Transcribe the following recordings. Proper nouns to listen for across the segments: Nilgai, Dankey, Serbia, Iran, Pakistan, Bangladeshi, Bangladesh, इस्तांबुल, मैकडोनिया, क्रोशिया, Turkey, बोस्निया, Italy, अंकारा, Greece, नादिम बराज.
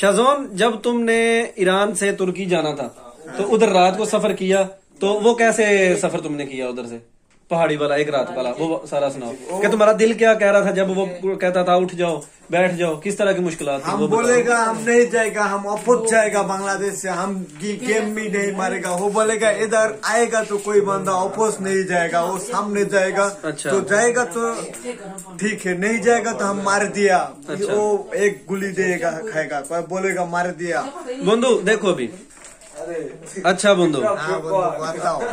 शाजोन, जब तुमने ईरान से तुर्की जाना था तो उधर रात को सफर किया, तो वो कैसे सफर तुमने किया उधर से पहाड़ी वाला एक रात वाला, वो सारा सुनाओ कि तुम्हारा दिल क्या कह रहा था जब वो कहता था उठ जाओ बैठ जाओ, किस तरह की मुश्किलात थी? वो बोलेगा हम नहीं जाएगा, हम अपुट जाएगा बांग्लादेश से, हम गेम भी नहीं मारेगा। वो बोलेगा इधर आएगा तो कोई बंदा अपोज नहीं जाएगा, वो सामने जाएगा। अच्छा। तो जाएगा तो ठीक है, नहीं जाएगा तो हम मार दिया। अच्छा। वो एक गोली देगा खाएगा, बोलेगा मार दिया। बंधु देखो अभी, अच्छा बंधु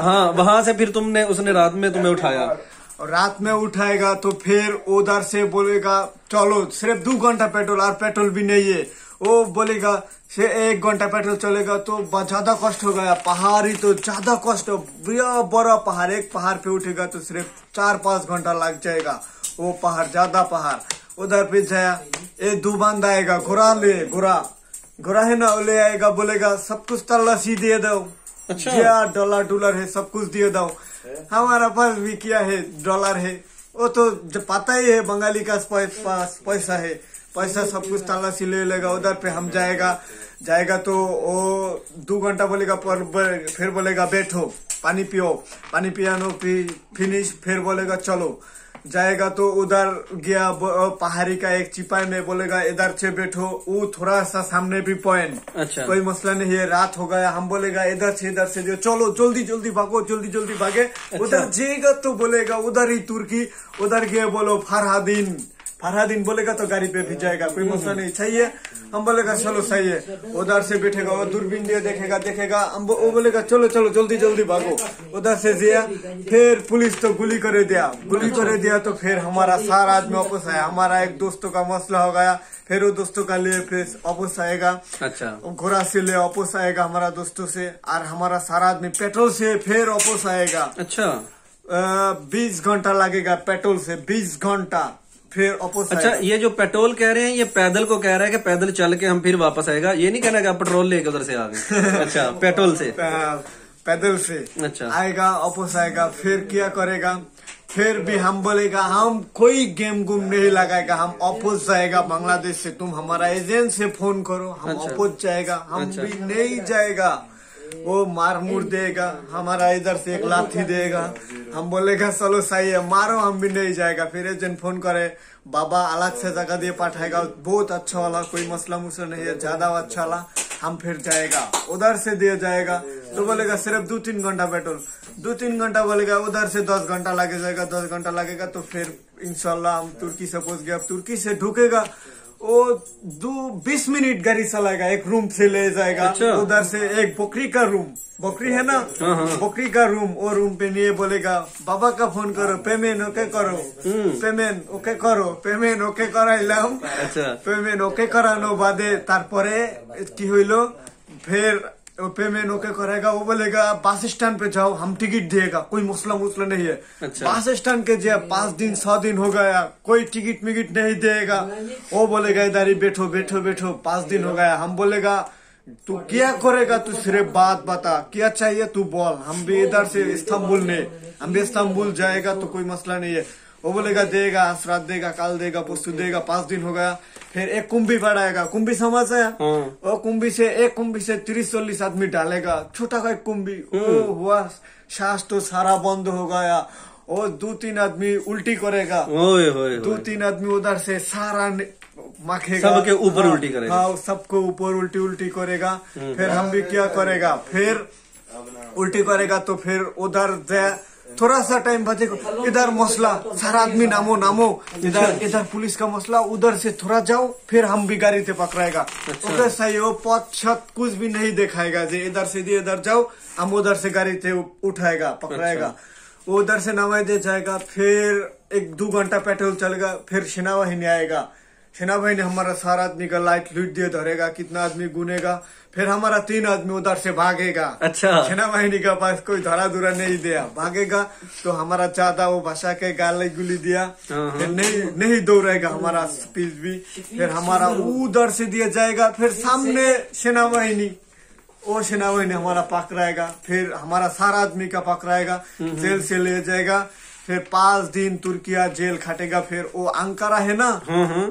हाँ, वहाँ से फिर तुमने उसने रात में तुम्हें उठाया, और रात में उठाएगा तो फिर उधर से बोलेगा चलो सिर्फ 2 घंटा पेट्रोल, और पेट्रोल भी नहीं है। वो बोलेगा 1 घंटा पेट्रोल चलेगा तो ज्यादा कष्ट हो गया, पहाड़ी तो ज्यादा कष्ट, बड़ा पहाड़, एक पहाड़ पे उठेगा तो सिर्फ 4-5 घंटा लग जाएगा। वो पहाड़ ज्यादा पहाड़, उधर पे जाया ये 2 बंदा आएगा घोड़ा ले, घोड़ा है ना, ले आएगा बोलेगा सब कुछ तलाशी दे दो। अच्छा। यार डॉलर डॉलर है सब कुछ दिए दो, हमारा पास भी क्या है डॉलर है, वो तो पता ही है बंगाली का पास पैसा है, पैसा सब कुछ तलाशी ले लेगा। उधर पे हम जाएगा तो वो 2 घंटा बोलेगा, फिर बोलेगा बैठो पानी पियो, पानी पियानो फिनिश, फिर बोलेगा चलो जाएगा। तो उधर गया पहाड़ी का एक चिपाई में बोलेगा इधर से बैठो, वो थोड़ा सा सामने भी पॉइंट। अच्छा। कोई मसला नहीं है, रात हो गया, हम बोलेगा इधर से जो चलो जल्दी भागो, जल्दी भागे। अच्छा। उधर जाएगा तो बोलेगा उधर ही तुर्की, उधर गया बोलो फरहादीन बोलेगा तो गाड़ी पे भी जाएगा, कोई मसला नहीं, चाहिए हम बोलेगा चलो सही है। उधर से बैठेगा और दूरबीन दिया देखेगा, हम वो बोलेगा चलो जल्दी भागो। उधर से दिया फिर पुलिस तो गुली करे दिया तो फिर हमारा सारा आदमी वापस आया, हमारा एक दोस्तों का मसला हो गया, फिर वो दोस्तों का लिए फिर वापस आएगा। अच्छा। घोड़ा से ले वापस आएगा हमारा दोस्तों से, और हमारा सारा आदमी पेट्रोल से फिर वापस आएगा। अच्छा। 20 घंटा लगेगा पेट्रोल से, 20 घंटा फिर अपोज। अच्छा, ये जो पेट्रोल कह रहे हैं ये पैदल को कह रहा है कि पैदल चल के हम फिर वापस आएगा, ये नहीं कहना कि आप पेट्रोल लेके उधर से आ गए। अच्छा, पेट्रोल से पैदल से। अच्छा। आएगा अपोज आएगा, फिर क्या करेगा, फिर भी हम बोलेगा हम कोई गेम गुम नहीं लगाएगा, हम अपोज जाएगा बांग्लादेश से, तुम हमारा एजेंट से फोन करो, हम अपोज जाएगा, हम भी नहीं जाएगा। वो मार मुर देगा, हमारा इधर से एक लाठी देगा, हम बोलेगा चलो सही है मारो, हम भी नहीं जाएगा। फिर एजेंट फोन करे, बाबा अलग से जगह दे पाठाएगा, बहुत अच्छा वाला, कोई मसला मुसला नहीं है, ज्यादा अच्छा वाला, हम फिर जाएगा। उधर से दिया जाएगा तो बोलेगा सिर्फ 2-3 घंटा पेट्रोल, 2-3 घंटा बोलेगा, उधर से 10 घंटा लगे जाएगा, 10 घंटा लगेगा तो फिर इंशाल्लाह हम तुर्की से पहुंच गया। तुर्की से ढुकेगा वो 20 मिनट गाड़ी चलाएगा, एक रूम से ले जाएगा। अच्छा। उधर से एक बकरी का रूम, बकरी है ना, बकरी का रूम, और रूम पे नहीं बोलेगा बाबा का फोन करो, पेमेंट ओके करो, पेमेंट ओके करो, पेमेंट ओके कराइलाम। अच्छा। पेमेंट ओके करानो बादे तारपरे की हइलो, फिर पेमेंट ओके करेगा, वो बोलेगा बस स्टैंड पे जाओ, हम टिकट देगा, कोई मुसला नहीं है। अच्छा। बस स्टैंड के जाए 5 दिन 6 दिन हो गया, कोई टिकट मिकट नहीं देगा, वो बोलेगा इधर ही बैठो 5 दिन हो गया। हम बोलेगा तू क्या करेगा, तू सिर्फ बात बता क्या चाहिए तू बोल, हम भी इधर से इस्तांबुल में, हम भी इस्तांबुल जाएगा तो कोई मसला नहीं है। वो बोलेगा देगा, आज रात देगा, कल देगा, परसों देगा, 5 दिन हो गया। फिर एक कुंभी पड़ाएगा, कुंभी समझ आया, और कुंभी से एक कुंभी से 30-40 आदमी डालेगा, छोटा का एक कुंभी, ओ हुआ सांस तो सारा बंद हो गया, और 2-3 आदमी उल्टी करेगा, 2-3 आदमी उधर से सारा माखेगा, सबके ऊपर उल्टी करेगा, हाँ सबको ऊपर उल्टी करेगा। फिर हम भी क्या करेगा, फिर उल्टी करेगा तो फिर उधर थोड़ा सा टाइम बचेगा, इधर मसला सारा आदमी नामो इधर पुलिस का मसला, उधर से थोड़ा जाओ फिर हम भी गाड़ी से पकड़ाएगा। अच्छा। उधर सही हो पथ छत कुछ भी नहीं दिखाएगा, जे इधर से दिए इधर जाओ, हम उधर से गाड़ी से उठाएगा पकड़ाएगा। अच्छा। वो उधर से नामा दे जाएगा, फिर 1-2 घंटा पेट्रोल चलेगा, फिर सेनावाहिनी आएगा, सेनावाहिनी हमारा सारा आदमी का लाइट लूट दिए धरेगा, कितना आदमी गुनेगा, फिर हमारा 3 आदमी उधर से भागेगा। अच्छा। सेनावाहिनी का पास कोई धरा धुरा नहीं दिया, भागेगा तो हमारा ज्यादा वो भाषा के गाली गुली दिया, फिर नहीं दौड़ेगा हमारा स्पीच भी, फिर हमारा उधर से दिया जाएगा, फिर सामने सेनावाहिनी, वो सेनावाहिनी हमारा पकड़ाएगा, फिर हमारा सारा आदमी का पकड़ाएगा, जेल से ले जाएगा, फिर 5 दिन तुर्किया जेल खाटेगा। फिर वो अंकारा है ना,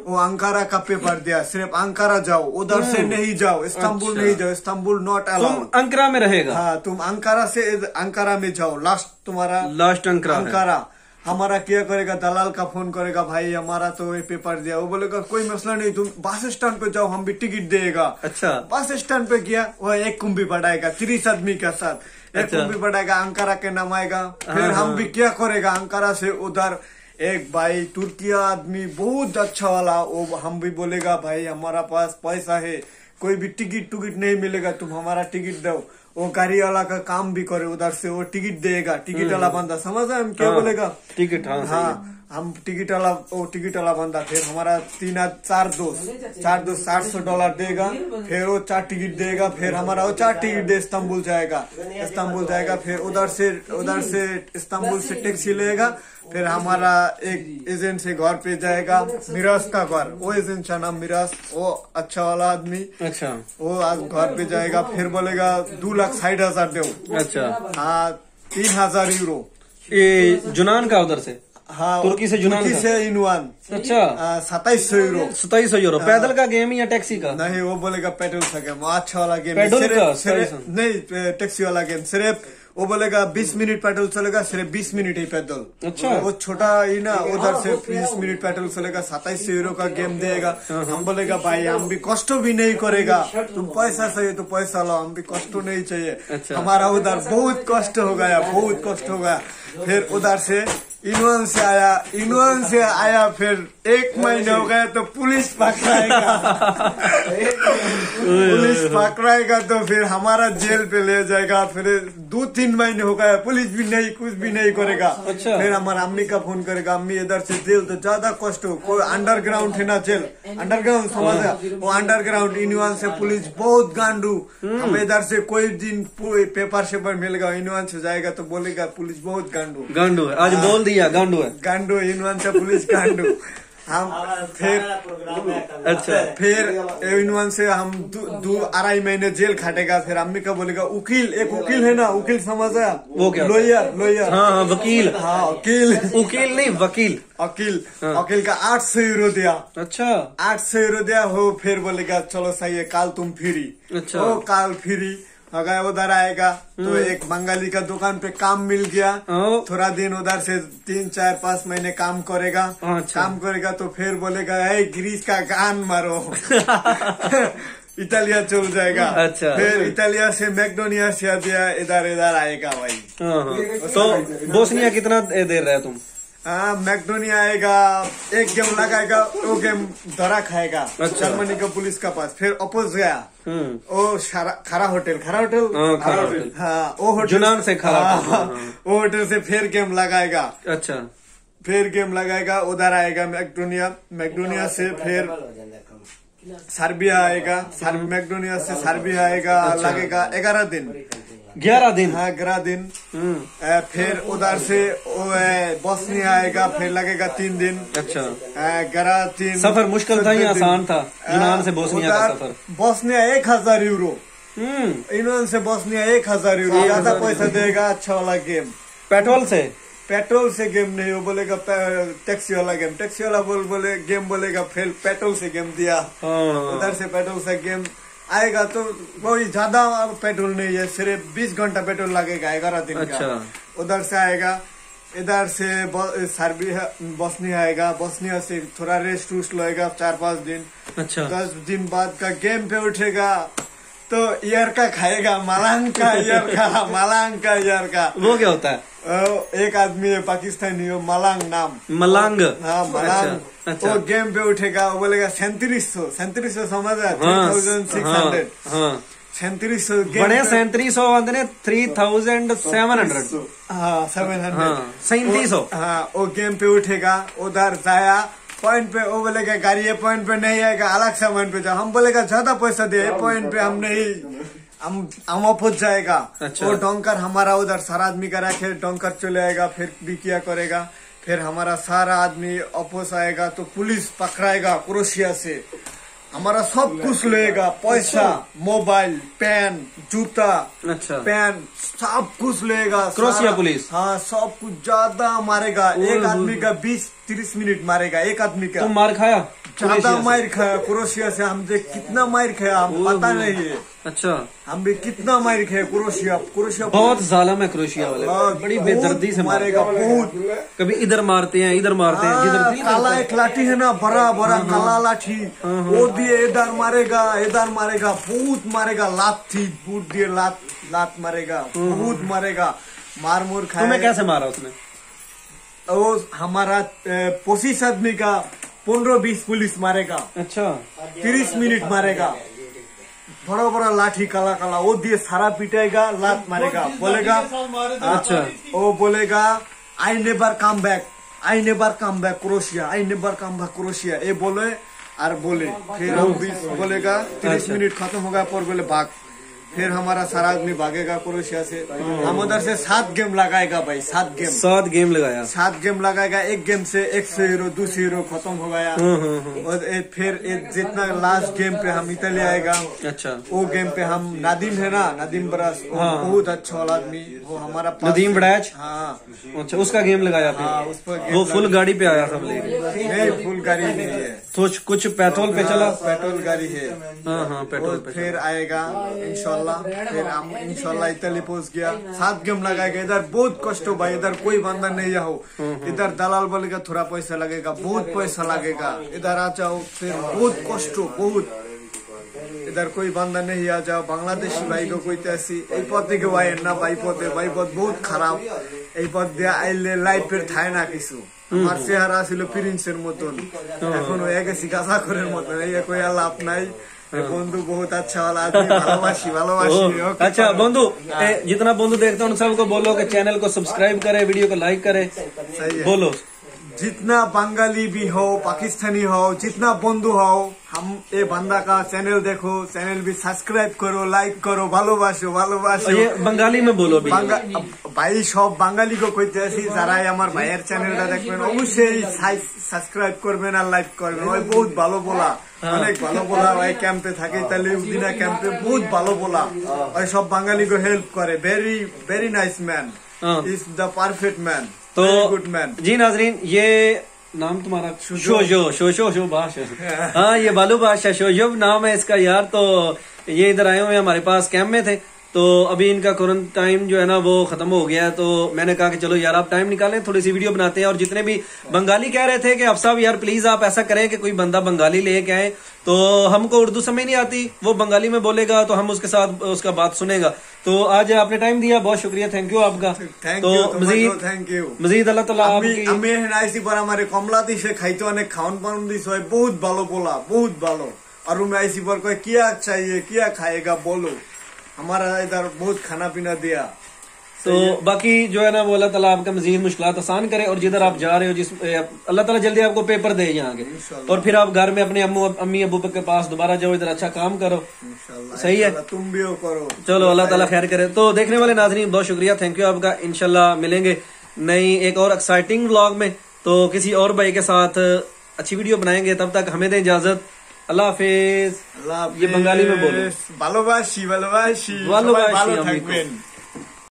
वो अंकारा का पेपर दिया, सिर्फ अंकारा जाओ, उधर से नहीं जाओ, इस्तांबुल अच्छा। नहीं जाओ, इस्तांबुल नॉट अलाउड, अंकारा में रहेगा। हाँ, तुम अंकारा से अंकारा में जाओ, लास्ट तुम्हारा लास्ट अंकारा। हमारा क्या करेगा, दलाल का फोन करेगा, भाई हमारा तो ये पेपर दिया। वो बोलेगा कोई मसला नहीं, तुम बस स्टैंड पे जाओ, हम भी टिकट देगा। अच्छा, बस स्टैंड पे गया, वो एक कुंभी पटाएगा 30 आदमी के साथ, एक कुंभी पटाएगा, अंकारा के नाम आएगा। फिर हम भी क्या करेगा, अंकारा से उधर एक भाई तुर्किया आदमी बहुत अच्छा वाला, वो हम भी बोलेगा भाई हमारा पास पैसा है, कोई भी टिकट टुकट नहीं मिलेगा, तुम हमारा टिकट दो। वो गाड़ी वाला का काम भी करे, उधर से वो टिकट देगा, टिकट वाला बंदा, समझ रहे हम क्या बोलेगा, टिकट। हाँ, हम टिकट वाला, वो टिकट वाला बंदा। फिर हमारा 4 दोस्त $700 देगा, फिर वो 4 टिकट देगा, फिर हमारा वो 4 टिकट दे इस्तांबुल जाएगा, फिर उधर से इस्तांबुल से टैक्सी लेगा, फिर हमारा एक एजेंट से घर पे जाएगा, मिराज का घर, वो एजेंट का नाम मिराज, वो अच्छा वाला आदमी। अच्छा, वो आज घर पे जाएगा, फिर बोलेगा 2,60,000 दो। अच्छा, हाँ, 3,000 यूरो ये जुनान का, उधर से। हाँ, तुर्की से जुनान का। से इनवान। अच्छा, 2,700 यूरो। 2,700 यूरो पैदल का गेम या टैक्सी का? नहीं, वो बोलेगा पेट्रोल का गेम, अच्छा वाला गेम नहीं, टैक्सी वाला गेम। सिर्फ वो बोलेगा 20 मिनट पेट्रोल चलेगा, सिर्फ 20 मिनट ही पैदल। अच्छा, वो छोटा ही ना, उधर से 20 मिनट पेट्रोल चलेगा, 2,700 यूरो का गेम देगा। हम बोलेगा भाई हम भी कष्ट भी नहीं करेगा, तुम पैसा चाहिए तो पैसा लो, हम भी कष्ट नहीं चाहिए। अच्छा, हमारा उधर बहुत कष्ट हो गया, बहुत कष्ट हो गया। फिर उधर से यूनियन से आया, फिर 1 महीना हो गया तो पुलिस पकड़ाएगा तो फिर हमारा जेल पे ले जाएगा। फिर 2-3 महीने हो गया, पुलिस भी नहीं, कुछ भी नहीं करेगा। अच्छा, फिर हमारा अम्मी का फोन करेगा, अम्मी इधर से जेल तो ज्यादा कष्ट हो, कोई अंडरग्राउंड है ना जेल, अंडरग्राउंड समझा, वो अंडरग्राउंड यूनियन से पुलिस बहुत गांडू। हम इधर से कोई दिन पेपर शेपर मिलेगा, यूनियन से जाएगा तो बोलेगा पुलिस बहुत गांडू है, आज बोल दिया गांडू है, गांडू यूनियन से पुलिस गांडू। हम फिर अच्छा, फिर यूनियन से हम 2-2.5 महीने जेल खाटेगा। फिर अम्मी का बोलेगा उकील, एक उकील है ना, उकील समझा, वो क्या लॉयर। हाँ, वकील। हाँ, उकील नहीं, वकील, वकील। हाँ, वकील का 800 यूरो दिया। अच्छा, 800 यूरो दिया हो। फिर बोलेगा चलो सही है, कल तुम फ्री। अच्छा, ओ कल फ्री अगर उधर आएगा तो एक बंगाली का दुकान पे काम मिल गया। थोड़ा दिन उधर से 3-4-5 महीने काम करेगा। अच्छा, काम करेगा तो फिर बोलेगा ए ग्रीस का गान मारो इटालिया चल जाएगा। अच्छा, फिर इटालिया से मैकडोनिया सर्बिया इधर आएगा भाई। तो बोस्निया कितना देर रहे तुम? हाँ, मैकडोनिया आएगा, एक गेम लगाएगा, वो गेम धरा खाएगा जर्मनी का पुलिस का पास। फिर ओपोज गया, ओ खारा होटल। हाँ, वो होटल जुनान से खारा। हाँ, वो होटल से फिर गेम लगाएगा। अच्छा, फिर गेम लगाएगा, उधर आएगा मैकडोनिया से फिर सर्बिया आएगा, मैकडोनिया से सर्बिया आएगा, लगेगा 11 दिन। हाँ, 11 दिन। फिर उधर से बोस्निया आएगा, फिर लगेगा 3 दिन। अच्छा, 11 दिन। सफर मुश्किल था या आसान था यूनान से बोस्निया का सफर? बोस्निया 1,000 यूरो, यूनान से बोस्निया 1,000 यूरो, ज्यादा पैसा देगा। अच्छा वाला गेम पेट्रोल से गेम नहीं, वो बोलेगा टैक्सी वाला गेम, टैक्सी वाला गेम बोलेगा। फिर पेट्रोल से गेम दिया, उधर से पेट्रोल से गेम आएगा तो कोई ज्यादा पेट्रोल नहीं है, सिर्फ 20 घंटा पेट्रोल लगेगा 11 दिन का। अच्छा, उधर से आएगा, इधर से सर्बिया बोस्निया आएगा, बोस्निया से थोड़ा रेस्ट उस्ट लेगा 4-5 दिन। अच्छा, 10 दिन बाद का गेम पे उठेगा तो ईयर का खाएगा, मलांग का ईयर का। वो क्या होता है? एक आदमी है पाकिस्तानी, हो मलांग नाम, मलांग। हाँ, मलांग। अच्छा, वो गेम पे उठेगा, वो बोलेगा 3700 समझ है, 3600। हाँ, 3700 बड़े 3700 आते ने 3700। हाँ, 700 3700। हाँ, वो गेम पे उठेगा, उधर जाया पॉइंट पे, वो बोलेगा गाड़ी ये पॉइंट पे नहीं आएगा, अलग सा पॉइंट पे जाओ। हम बोलेगा ज्यादा पैसा दे पॉइंट पे, हम नहीं, हम पहुंच जाएगा। अच्छा, वो डोंकर हमारा उधर सारा आदमी का रखे, डोंकर चले आएगा, फिर भी क्या करेगा, फिर हमारा सारा आदमी अपोस आएगा तो पुलिस पकड़ाएगा क्रोशिया से। हमारा सब कुछ लेगा, पैसा, मोबाइल, पेन, जूता, अच्छा पेन, सब कुछ लेगा क्रोशिया पुलिस। हाँ सब कुछ ज्यादा मारेगा, एक आदमी का 20-30 मिनट मारेगा एक आदमी का। तुम मार खाया? ज्यादा मार खाया क्रोशिया से। हम देख कितना मार खाया हम पता नहीं है। अच्छा हम भी कितना मार खाया क्रोशिया। क्रोशिया बहुत जालिम है क्रोशिया वाले, बड़ी बेदर्दी से मारेगा बहुत। कभी इधर मारते हैं इधर मारते हैं, जिधर काला एक लाठी है ना बड़ा बड़ा काला लाठी वो दिए इधर मारेगा इधर मारेगा, बहुत मारेगा। लाठी बूट दिए लात लात मारेगा, बहुत मारेगा। मार मोर खाया। तुम्हें कैसे मारा उसने? वो हमारा 25 आदमी का 15-20 पुलिस मारेगा। अच्छा 30 मिनट मारेगा, बड़ा बड़ा लाठी काला काला वो दिए सारा पीटेगा, लात मारेगा, बोलेगा। अच्छा वो बोलेगा I never come back, I never come back क्रोशिया, I never come back क्रोशिया। ये बोले और बोले फिर हम 20 बोलेगा 30 मिनट खत्म होगा पर बोले भाग। फिर हमारा सारा आदमी भागेगा क्रोशिया से। हम उधर से 7 गेम लगाएगा भाई, 7 गेम लगाया, 7 गेम लगाएगा। एक गेम से 100 यूरो 200 यूरो खत्म हो गया। और फिर जितना लास्ट गेम पे हम इटली आएगा। अच्छा वो गेम पे हम नादिम है ना, नादिम बरास बहुत अच्छा वाला आदमी, वो हमारा नादिम बराज। हाँ अच्छा उसका गेम लगाया। वो फुल गाड़ी पे आया सब लेके? फुल गाड़ी नहीं है, कुछ पेट्रोल पे चला, पेट्रोल गाड़ी है। हाँ हाँ पेट्रोल पे फिर आएगा इंशाल्लाह। फिर हम इंशाल्लाह इटली पहुंच गया। 7 गेम लगाएगा। इधर बहुत कष्ट हो भाई, इधर कोई बंदा नहीं आओ। इधर दलाल बोलेगा थोड़ा पैसा लगेगा, बहुत पैसा लगेगा। इधर आ जाओ फिर बहुत कष्ट हो बहुत। इधर कोई बंदा नहीं आ जाओ। बांग्लादेशी भाई को कोई ऐसी पते के वायर ना भाई, पते भाई बहुत खराब। এই পথ দিয়ে আইলে লাইফের থায় না কিছু। আমার চেহারা ছিল প্রিন্সের মতন, এখন হয়ে গেছি গাজাখোরের মতন। এই কই লাভ নাই। बंधु बहुत अच्छा वाला आदमी, भालोवाशी भालोवाशी। अच्छा बंधु, जितना बंधु देखते हैं उन सबको बोलो कि चैनल को सब्सक्राइब करे, वीडियो को लाइक करे। बोलो जितना बंगाली भी हो, पाकिस्तानी हो, जितना बंधु हो, हम ये बंदा का चैनल देखो, चैनल भी सब्सक्राइब करो, लाइक करो, भालोबासो भालोबासो। ये बंगाली में बोलो भी। भाई सब बंगाली को कोई जैसी जरा हमार भाइयर चैनल देखें अवश्य सब्सक्राइब करबेन और लाइक करबेन। ओई बहुत ভালো बोला, অনেক ভালো बोला। ওই ক্যাম্পে থাকে তাহলে উদিনা ক্যাম্পে बहुत ভালো बोला। ওই सब बंगाली को हेल्प करे। Very very nice man is the perfect man. तो गुड मैन जी। नाजरीन ये नाम तुम्हारा शो बादशाह। हाँ ये बालू बादशाह शोजोब नाम है इसका यार। तो ये इधर आए हुए हमारे पास कैंप में थे, तो अभी इनका क्वारंटाइन जो है ना वो खत्म हो गया है। तो मैंने कहा कि चलो यार आप टाइम निकालें, थोड़ी सी वीडियो बनाते हैं। और जितने भी बंगाली कह रहे थे कि अब साहब यार प्लीज आप ऐसा करें कि कोई बंदा बंगाली लेके आए, तो हमको उर्दू समझ नहीं आती, वो बंगाली में बोलेगा तो हम उसके साथ उसका बात सुनेगा। तो आज आपने टाइम दिया, बहुत शुक्रिया, थैंक यू आपका। तो मजीद अल्लाह ताला हमारे कमला दी से खाई तो खान पान दी से बहुत भालो बोला, बहुत भालो। और मैं इसी पर कोई क्या चाहिए क्या खाएगा बोलो, हमारा इधर बहुत खाना पीना दिया। तो बाकी जो है ना वो अल्लाह ताला आपका मजीद मुश्किलात आसान करे। और जिधर आप जा रहे हो, जिस अल्लाह ताला जल्दी आपको पेपर दे यहाँ के, और फिर आप घर में अपने अम्मी अबू के पास दोबारा जाओ, इधर अच्छा काम करो। सही है, तुम भी हो करो। चलो अल्लाह ताला खैर करे। तो देखने वाले नाजरीन बहुत शुक्रिया, थैंक यू आपका। इंशाल्लाह मिलेंगे नई एक और एक्साइटिंग व्लॉग में, तो किसी और भाई के साथ अच्छी वीडियो बनाएंगे। तब तक हमें दें इजाजत, अल्लाह हाफिज। ये बंगाली में बोलो, भालोबासी भालोबासी।